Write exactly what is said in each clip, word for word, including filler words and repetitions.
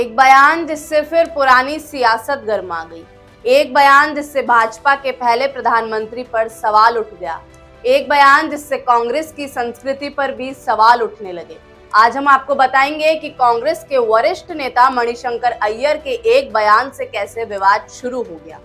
एक बयान जिससे फिर पुरानी सियासत गर्मा गई, एक बयान जिससे भाजपा के पहले प्रधानमंत्री पर सवाल उठ गया, एक बयान जिससे कांग्रेस की संस्कृति पर भी सवाल उठने लगे। आज हम आपको बताएंगे कि कांग्रेस के वरिष्ठ नेता मणिशंकर अय्यर के एक बयान से कैसे विवाद शुरू हो गया।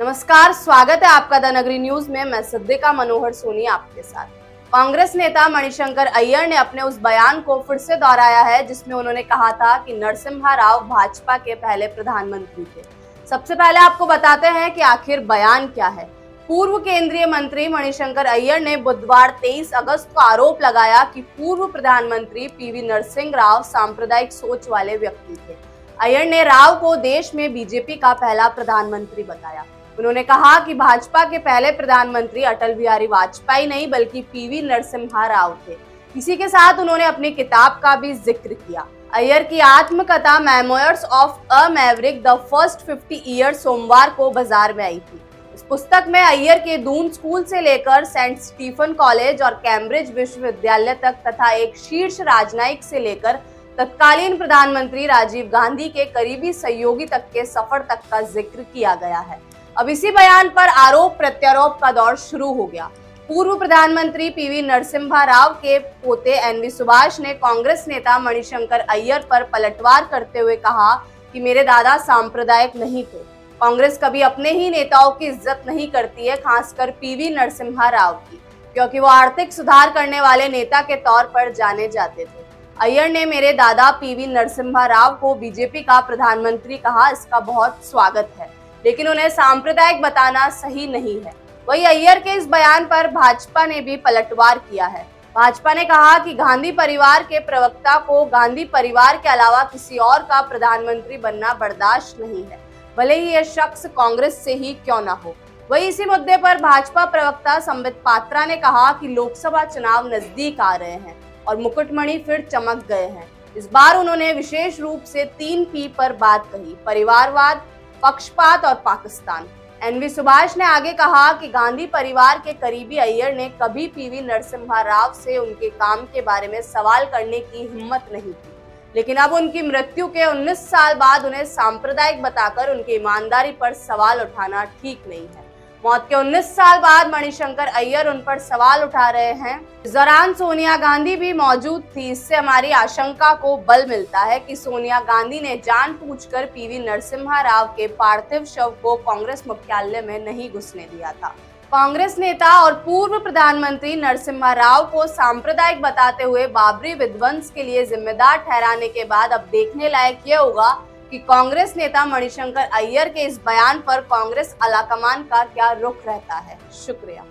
नमस्कार, स्वागत है आपका द नगरी न्यूज में, मैं सिद्धिका मनोहर सोनी आपके साथ। कांग्रेस नेता मणिशंकर अय्यर ने अपने उस बयान को फिर से दोहराया है जिसमें उन्होंने कहा था कि नरसिम्हा राव भाजपा के पहले प्रधानमंत्री थे। सबसे पहले आपको बताते हैं कि आखिर बयान क्या है। पूर्व केंद्रीय मंत्री मणिशंकर अय्यर ने बुधवार तेईस अगस्त को आरोप लगाया कि पूर्व प्रधानमंत्री पीवी नरसिम्हा राव सांप्रदायिक सोच वाले व्यक्ति थे। अय्यर ने राव को देश में बीजेपी का पहला प्रधानमंत्री बताया। उन्होंने कहा कि भाजपा के पहले प्रधानमंत्री अटल बिहारी वाजपेयी नहीं बल्कि पीवी नरसिम्हा राव थे। इसी के साथ उन्होंने अपनी किताब का भी जिक्र किया। अय्यर की आत्मकथा memoirs of a maverick the first fifty years सोमवार को बाजार में आई थी। इस पुस्तक में अय्यर के दून स्कूल से लेकर सेंट स्टीफन कॉलेज और कैम्ब्रिज विश्वविद्यालय तक तथा एक शीर्ष राजनयिक से लेकर तत्कालीन प्रधानमंत्री राजीव गांधी के करीबी सहयोगी तक के सफर तक का जिक्र किया गया है। अब इसी बयान पर आरोप प्रत्यारोप का दौर शुरू हो गया। पूर्व प्रधानमंत्री पीवी नरसिम्हा राव के पोते एनवी सुभाष ने कांग्रेस नेता मणिशंकर अय्यर पर पलटवार करते हुए कहा कि मेरे दादा सांप्रदायिक नहीं थे। कांग्रेस कभी अपने ही नेताओं की इज्जत नहीं करती है, खासकर पीवी नरसिम्हा राव की, क्योंकि वो आर्थिक सुधार करने वाले नेता के तौर पर जाने जाते थे। अय्यर ने मेरे दादा पीवी नरसिम्हा राव को बीजेपी का प्रधानमंत्री कहा, इसका बहुत स्वागत है, लेकिन उन्हें सांप्रदायिक बताना सही नहीं है। वही अय्यर के इस बयान पर भाजपा ने भी पलटवार किया है। भाजपा ने कहा कि गांधी परिवार के प्रवक्ता को गांधी परिवार के अलावा किसी और का प्रधानमंत्री बनना बर्दाश्त नहीं है, भले ही यह शख्स कांग्रेस से ही क्यों ना हो। वही इसी मुद्दे पर भाजपा प्रवक्ता संबित पात्रा ने कहा कि लोकसभा चुनाव नजदीक आ रहे हैं और मुकुटमणि फिर चमक गए हैं। इस बार उन्होंने विशेष रूप से तीन पी पर बात कही, परिवारवाद, पक्षपात और पाकिस्तान। एनवी सुभाष ने आगे कहा कि गांधी परिवार के करीबी अय्यर ने कभी पीवी नरसिम्हा राव से उनके काम के बारे में सवाल करने की हिम्मत नहीं की, लेकिन अब उनकी मृत्यु के उन्नीस साल बाद उन्हें सांप्रदायिक बताकर उनकी ईमानदारी पर सवाल उठाना ठीक नहीं है। मौत के उन्नीस साल बाद मणिशंकर अय्यर उन पर सवाल उठा रहे हैं। इस दौरान सोनिया गांधी भी मौजूद थी। इससे हमारी आशंका को बल मिलता है कि सोनिया गांधी ने जानबूझकर पीवी नरसिम्हा राव के पार्थिव शव को कांग्रेस मुख्यालय में नहीं घुसने दिया था। कांग्रेस नेता और पूर्व प्रधानमंत्री नरसिम्हा राव को सांप्रदायिक बताते हुए बाबरी विध्वंस के लिए जिम्मेदार ठहराने के बाद अब देखने लायक यह होगा कि कांग्रेस नेता मणिशंकर अय्यर के इस बयान पर कांग्रेस आलाकमान का क्या रुख रहता है। शुक्रिया।